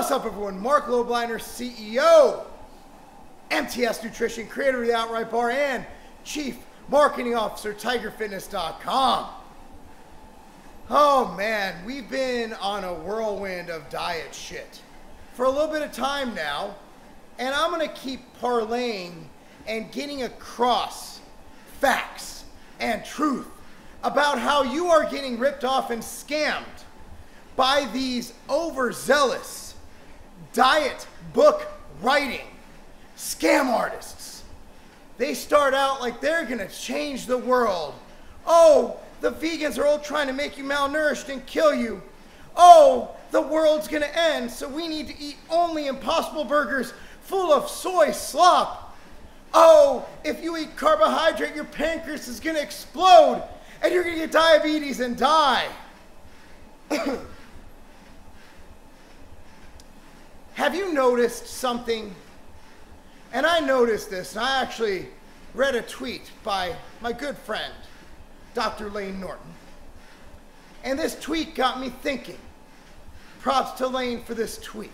What's up, everyone? Mark Lobliner, CEO, MTS Nutrition, creator of the Outright Bar, and Chief Marketing Officer, TigerFitness.com. Oh man, we've been on a whirlwind of diet shit for a little bit of time now, and I'm gonna keep parlaying and getting across facts and truth about how you are getting ripped off and scammed by these overzealous diet book writing scam artists. They start out like they're gonna change the world. Oh, the vegans are all trying to make you malnourished and kill you. Oh, the world's gonna end, so we need to eat only impossible burgers full of soy slop. Oh, if you eat carbohydrate, your pancreas is gonna explode and you're gonna get diabetes and die. Have you noticed something? And I noticed this, and I actually read a tweet by my good friend, Dr. Lane Norton. And this tweet got me thinking. Props to Lane for this tweet.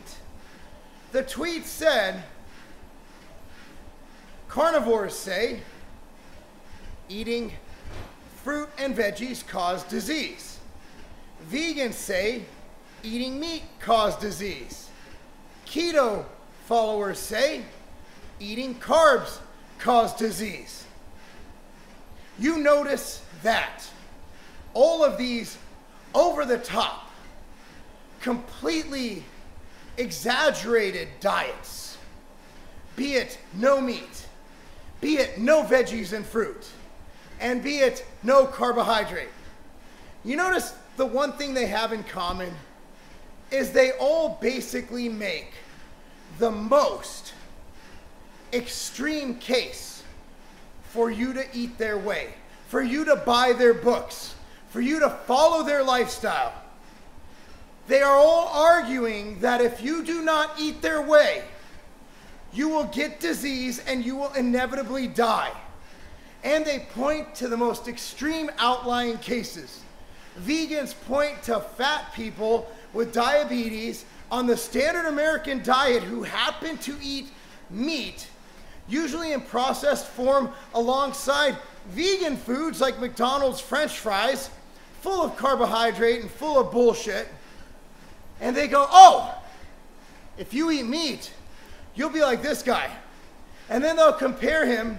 The tweet said, carnivores say eating fruit and veggies cause disease. Vegans say eating meat causes disease. Keto followers say eating carbs causes disease. You notice that all of these over-the-top, completely exaggerated diets, be it no meat, be it no veggies and fruit, and be it no carbohydrate, you notice the one thing they have in common is they all basically make the most extreme case for you to eat their way, for you to buy their books, for you to follow their lifestyle. They are all arguing that if you do not eat their way, you will get disease and you will inevitably die. And they point to the most extreme outlying cases. Vegans point to fat people with diabetes on the standard American diet who happen to eat meat, usually in processed form alongside vegan foods like McDonald's French fries, full of carbohydrate and full of bullshit. And they go, oh, if you eat meat, you'll be like this guy. And then they'll compare him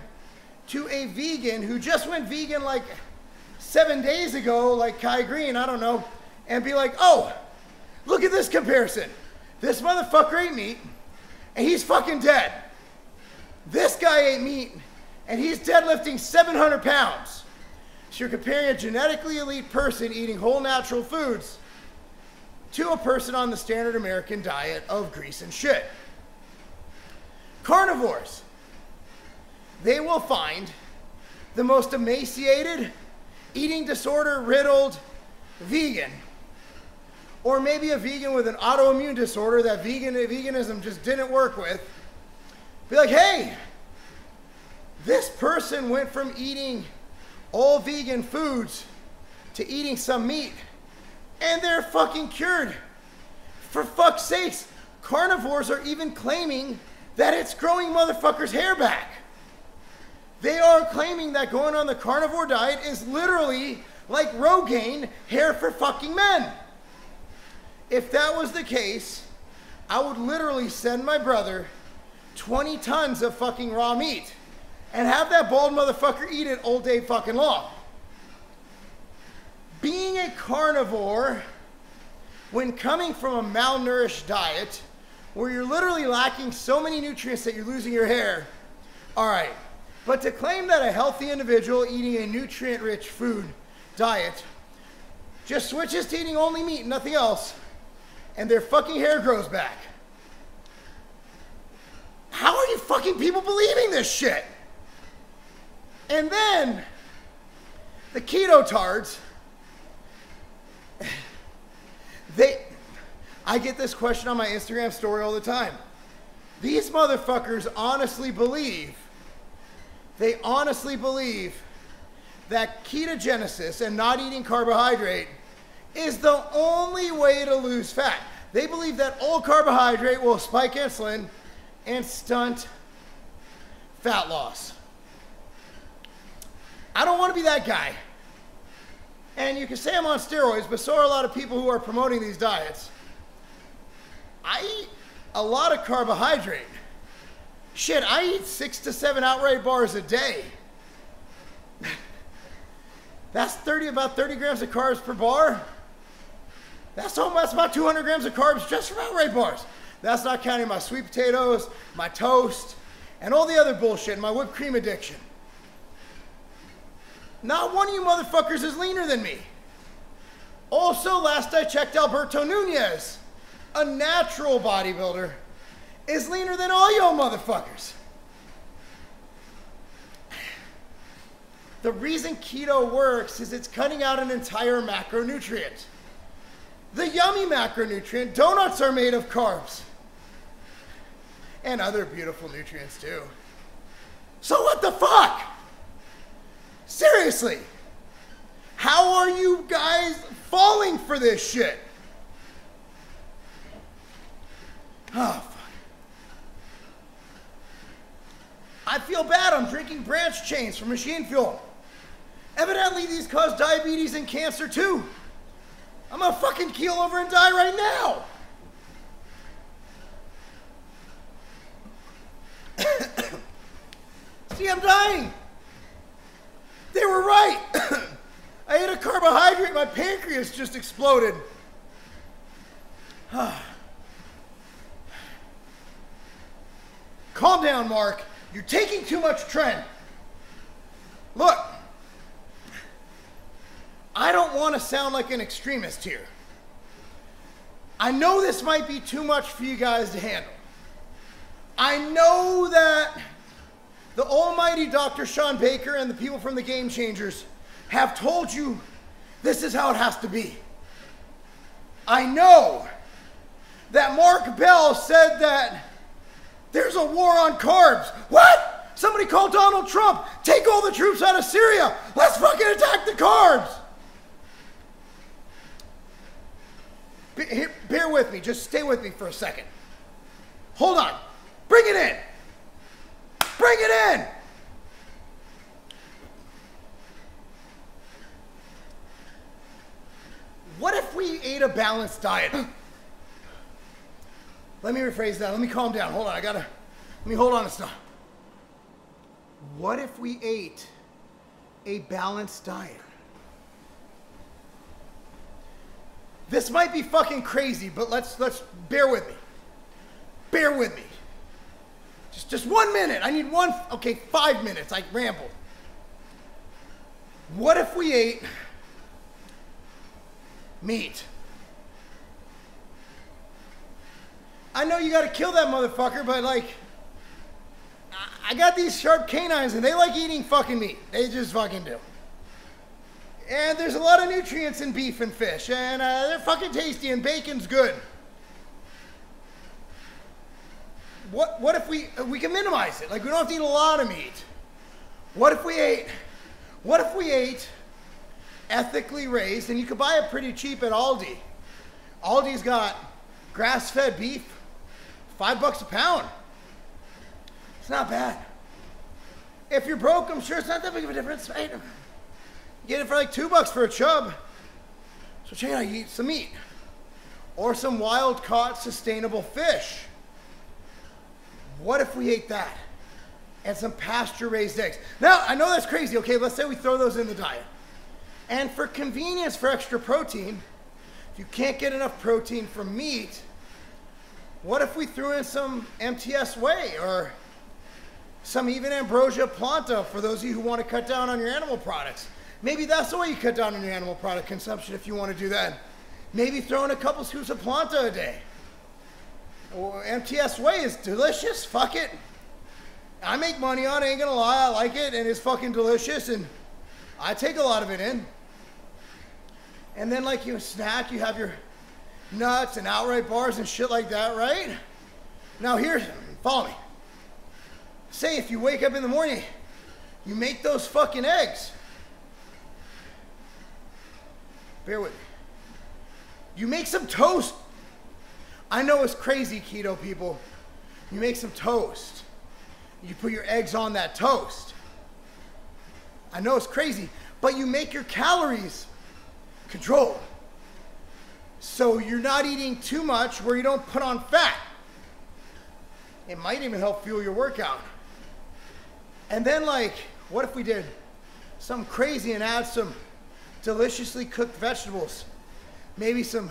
to a vegan who just went vegan like 7 days ago, like Kai Green, I don't know, and be like, oh, look at this comparison. This motherfucker ate meat and he's fucking dead. This guy ate meat and he's deadlifting 700 pounds. So you're comparing a genetically elite person eating whole natural foods to a person on the standard American diet of grease and shit. Carnivores, they will find the most emaciated, eating disorder riddled vegan, or maybe a vegan with an autoimmune disorder that veganism just didn't work with, be like, hey, this person went from eating all vegan foods to eating some meat and they're fucking cured. For fuck's sakes, carnivores are even claiming that it's growing motherfuckers' hair back. They are claiming that going on the carnivore diet is literally like Rogaine, hair for fucking men. If that was the case, I would literally send my brother 20 tons of fucking raw meat and have that bald motherfucker eat it all day fucking long. Being a carnivore, when coming from a malnourished diet, where you're literally lacking so many nutrients that you're losing your hair, all right. But to claim that a healthy individual eating a nutrient-rich food diet just switches to eating only meat and nothing else, and their fucking hair grows back. How are you fucking people believing this shit? And then the keto tards, I get this question on my Instagram story all the time. These motherfuckers honestly believe that ketogenesis and not eating carbohydrate is the only way to lose fat. They believe that all carbohydrate will spike insulin and stunt fat loss. I don't want to be that guy. And you can say I'm on steroids, but so are a lot of people who are promoting these diets. I eat a lot of carbohydrate. Shit, I eat 6 to 7 outright bars a day. That's about 30 grams of carbs per bar. That's about 200 grams of carbs just from outright bars. That's not counting my sweet potatoes, my toast, and all the other bullshit, my whipped cream addiction. Not one of you motherfuckers is leaner than me. Also, last I checked, Alberto Nunez, a natural bodybuilder, is leaner than all y'all motherfuckers. The reason keto works is it's cutting out an entire macronutrient. The yummy macronutrient, donuts are made of carbs. And other beautiful nutrients too. So what the fuck? Seriously, how are you guys falling for this shit? Oh, fuck. I feel bad, I'm drinking branch chains for machine fuel. Evidently these cause diabetes and cancer too. I'm gonna fucking keel over and die right now. See, I'm dying. They were right. I ate a carbohydrate, my pancreas just exploded. Calm down, Mark. You're taking too much trend. Look, I don't want to sound like an extremist here. I know this might be too much for you guys to handle. I know that the almighty Dr. Sean Baker and the people from the Game Changers have told you this is how it has to be. I know that Mark Bell said that there's a war on carbs. What? Somebody called Donald Trump. Take all the troops out of Syria. Let's fucking attack the carbs. Bear with me. Just stay with me for a second. Hold on. Bring it in. Bring it in! What if we ate a balanced diet? Let me rephrase that. Let me calm down. Hold on. Let me hold on to stuff. What if we ate a balanced diet? This might be fucking crazy, but let's bear with me. Bear with me. Just 1 minute. I need one. Okay, 5 minutes. I rambled. What if we ate meat? I know you got to kill that motherfucker, but like, I got these sharp canines and they like eating fucking meat. They just fucking do. And there's a lot of nutrients in beef and fish, and they're fucking tasty, and bacon's good. What if we can minimize it? Like, we don't have to eat a lot of meat. What if we ate ethically raised, and you could buy it pretty cheap at Aldi. Aldi's got grass-fed beef, $5 a pound. It's not bad. If you're broke, I'm sure it's not that big of a difference, right? You get it for like $2 for a chub. So check it out, you eat some meat. Or some wild-caught sustainable fish. What if we ate that and some pasture-raised eggs? Now, I know that's crazy, okay? Let's say we throw those in the diet. And for convenience, for extra protein, if you can't get enough protein from meat, what if we threw in some MTS whey or some even Ambrosia planta for those of you who want to cut down on your animal products? Maybe that's the way you cut down on your animal product consumption if you want to do that. Maybe throw in a couple scoops of planta a day. Or MTS whey is delicious, fuck it. I make money on it, ain't gonna lie, I like it, and it's fucking delicious, and I take a lot of it in. And then like you snack, you have your nuts and outright bars and shit like that, right? Now here, follow me. Say if you wake up in the morning, you make those fucking eggs. Bear with me. You make some toast. I know it's crazy, keto people. You make some toast. You put your eggs on that toast. I know it's crazy, but you make your calories controlled. So you're not eating too much where you don't put on fat. It might even help fuel your workout. And then, like, what if we did something crazy and add some deliciously cooked vegetables? Maybe some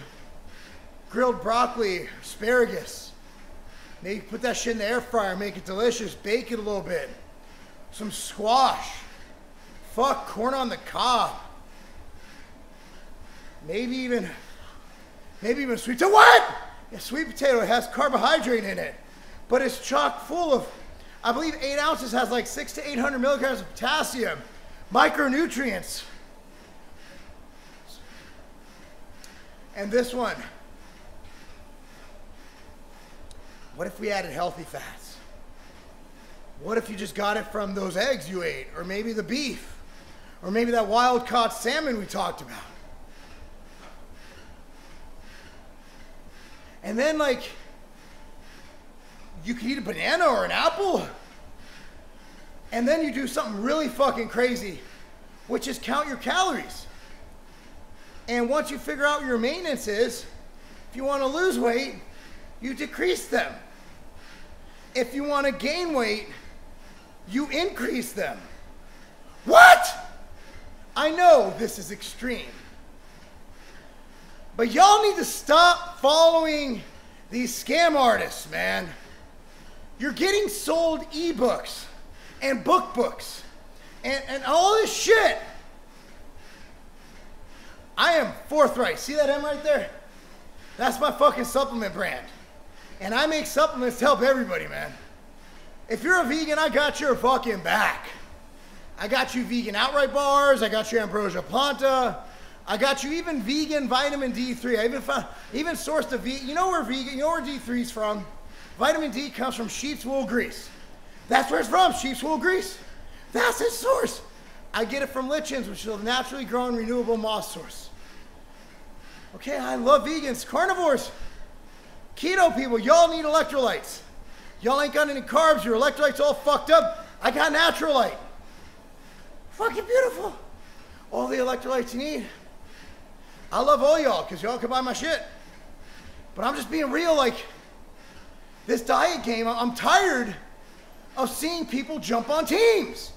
grilled broccoli, asparagus. Maybe put that shit in the air fryer, make it delicious, bake it a little bit. Some squash. Fuck, corn on the cob. Maybe even sweet potato. What? A sweet potato has carbohydrate in it, but it's chock full of, I believe 8 ounces has like 600 to 800 milligrams of potassium, micronutrients. And this one, what if we added healthy fats? What if you just got it from those eggs you ate, or maybe the beef, or maybe that wild caught salmon we talked about? And then, like, you can eat a banana or an apple. And then you do something really fucking crazy, which is count your calories. And once you figure out what your maintenance is, if you want to lose weight, you decrease them. If you want to gain weight, you increase them. What? I know this is extreme, but y'all need to stop following these scam artists, man. You're getting sold ebooks and book books and all this shit. I am forthright. See that M right there? That's my fucking supplement brand. And I make supplements to help everybody, man. If you're a vegan, I got your fucking back. I got you vegan Outright Bars. I got you Ambrosia Planta. I got you even vegan vitamin D3. I even sourced a vegan. You know where vegan, you know where D3's from? Vitamin D comes from sheep's wool grease. That's where it's from, sheep's wool grease. That's its source. I get it from lichens, which is a naturally grown renewable moss source. Okay, I love vegans, carnivores, keto people. Y'all need electrolytes. Y'all ain't got any carbs. Your electrolytes all fucked up. I got Naturalite. Fucking beautiful. All the electrolytes you need. I love all y'all, because y'all can buy my shit. But I'm just being real, like, this diet game, I'm tired of seeing people jump on teams.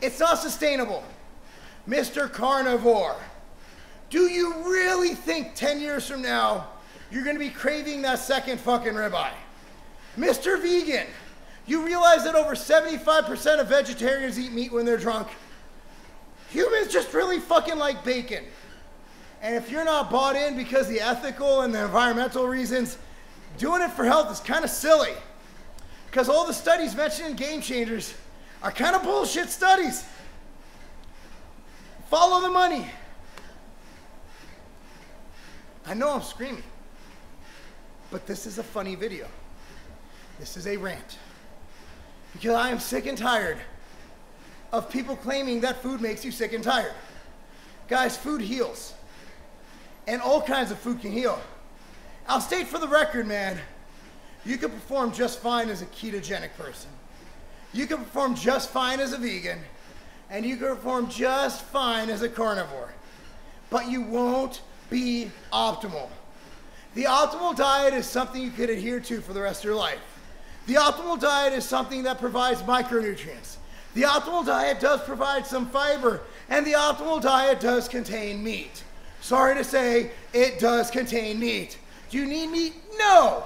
It's not sustainable. Mr. Carnivore, do you really think 10 years from now, you're gonna be craving that second fucking ribeye? Mr. Vegan, you realize that over 75% of vegetarians eat meat when they're drunk? Humans just really fucking like bacon. And if you're not bought in because the ethical and the environmental reasons, doing it for health is kind of silly. Because all the studies mentioned in Game Changers are kind of bullshit studies. Follow the money. I know I'm screaming, but this is a funny video. This is a rant. Because I am sick and tired of people claiming that food makes you sick and tired. Guys, food heals. And all kinds of food can heal. I'll state for the record, man, you can perform just fine as a ketogenic person. You can perform just fine as a vegan, and you can perform just fine as a carnivore, but you won't be optimal. The optimal diet is something you could adhere to for the rest of your life. The optimal diet is something that provides micronutrients. The optimal diet does provide some fiber, and the optimal diet does contain meat. Sorry to say, it does contain meat. Do you need meat? No.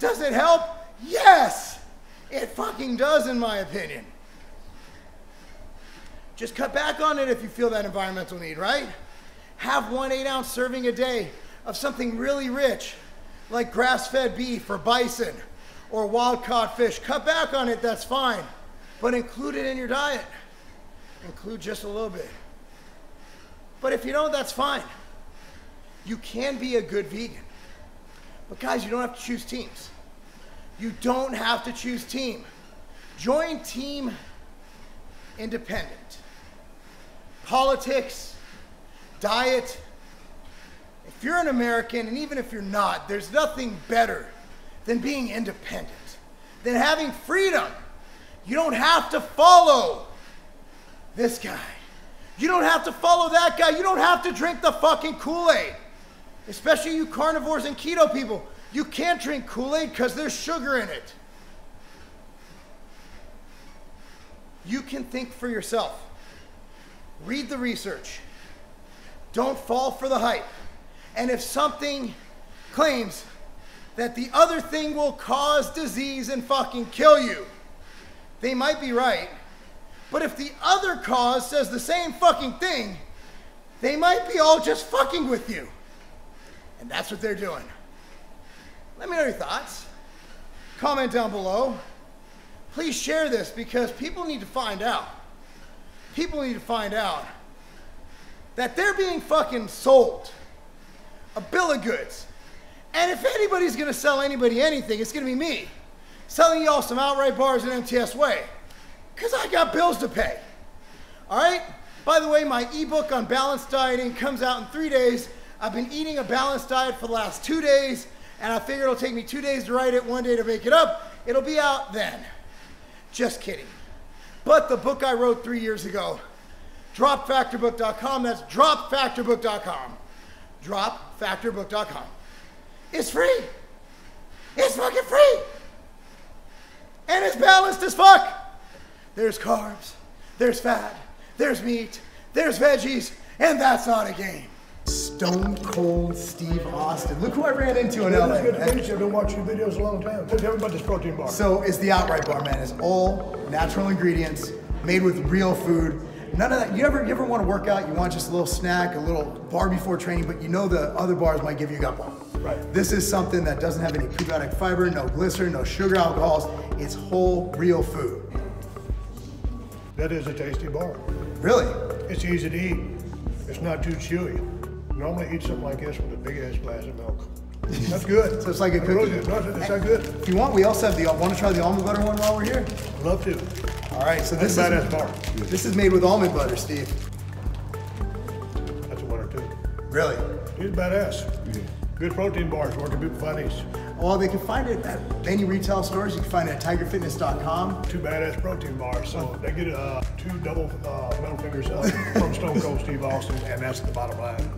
Does it help? Yes. It fucking does, in my opinion. Just cut back on it if you feel that environmental need, right? Have 1 8-ounce serving a day of something really rich, like grass-fed beef or bison or wild-caught fish. Cut back on it, that's fine, but include it in your diet. Include just a little bit. But if you don't, that's fine. You can be a good vegan. But guys, you don't have to choose teams. You don't have to choose team. Join team independent. Politics, diet, If you're an American, and even if you're not, there's nothing better than being independent, than having freedom. You don't have to follow this guy. You don't have to follow that guy. You don't have to drink the fucking Kool-Aid. Especially you carnivores and keto people. You can't drink Kool-Aid because there's sugar in it. You can think for yourself. Read the research. Don't fall for the hype. And if something claims that the other thing will cause disease and fucking kill you, they might be right. But if the other cause says the same fucking thing, they might be all just fucking with you. And that's what they're doing. Let me know your thoughts. Comment down below. Please share this because people need to find out. People need to find out that they're being fucking sold a bill of goods. And if anybody's gonna sell anybody anything, it's gonna be me. Selling y'all some Outright Bars in MTS Way. Cause I got bills to pay. All right? By the way, my ebook on balanced dieting comes out in 3 days. I've been eating a balanced diet for the last 2 days, and I figure it'll take me 2 days to write it, 1 day to make it up. It'll be out then. Just kidding. But the book I wrote 3 years ago, dropfactorbook.com, that's dropfactorbook.com. Dropfactorbook.com. It's free. It's fucking free. And it's balanced as fuck. There's carbs, there's fat, there's meat, there's veggies, and that's not a game. Stone Cold Steve Austin. Look who I ran into in LA. I've been watching your videos a long time. Tell everybody about this protein bar. So it's the Outright Bar, man. It's all natural ingredients, made with real food. None of that. You ever want to work out? You want just a little snack, a little bar before training, but you know the other bars might give you a gut bomb. Right. This is something that doesn't have any prebiotic fiber, no glycerin, no sugar, alcohols. It's whole, real food. That is a tasty bar. Really? It's easy to eat. It's not too chewy. Normally eat something like this with a big ass glass of milk. That's good. So it's like a cookie. It's not good. If you want, we also have the, want to try the almond butter one while we're here? Love to. All right, so this is badass bar. This is made with almond butter, Steve. That's a winner too. Really? He's badass. Yeah. Good protein bars, where can people find these? Well, they can find it at many retail stores. You can find it at TigerFitness.com. Two badass protein bars, so they get 2 double middle fingers up from Stone Cold Steve Austin, and that's the bottom line.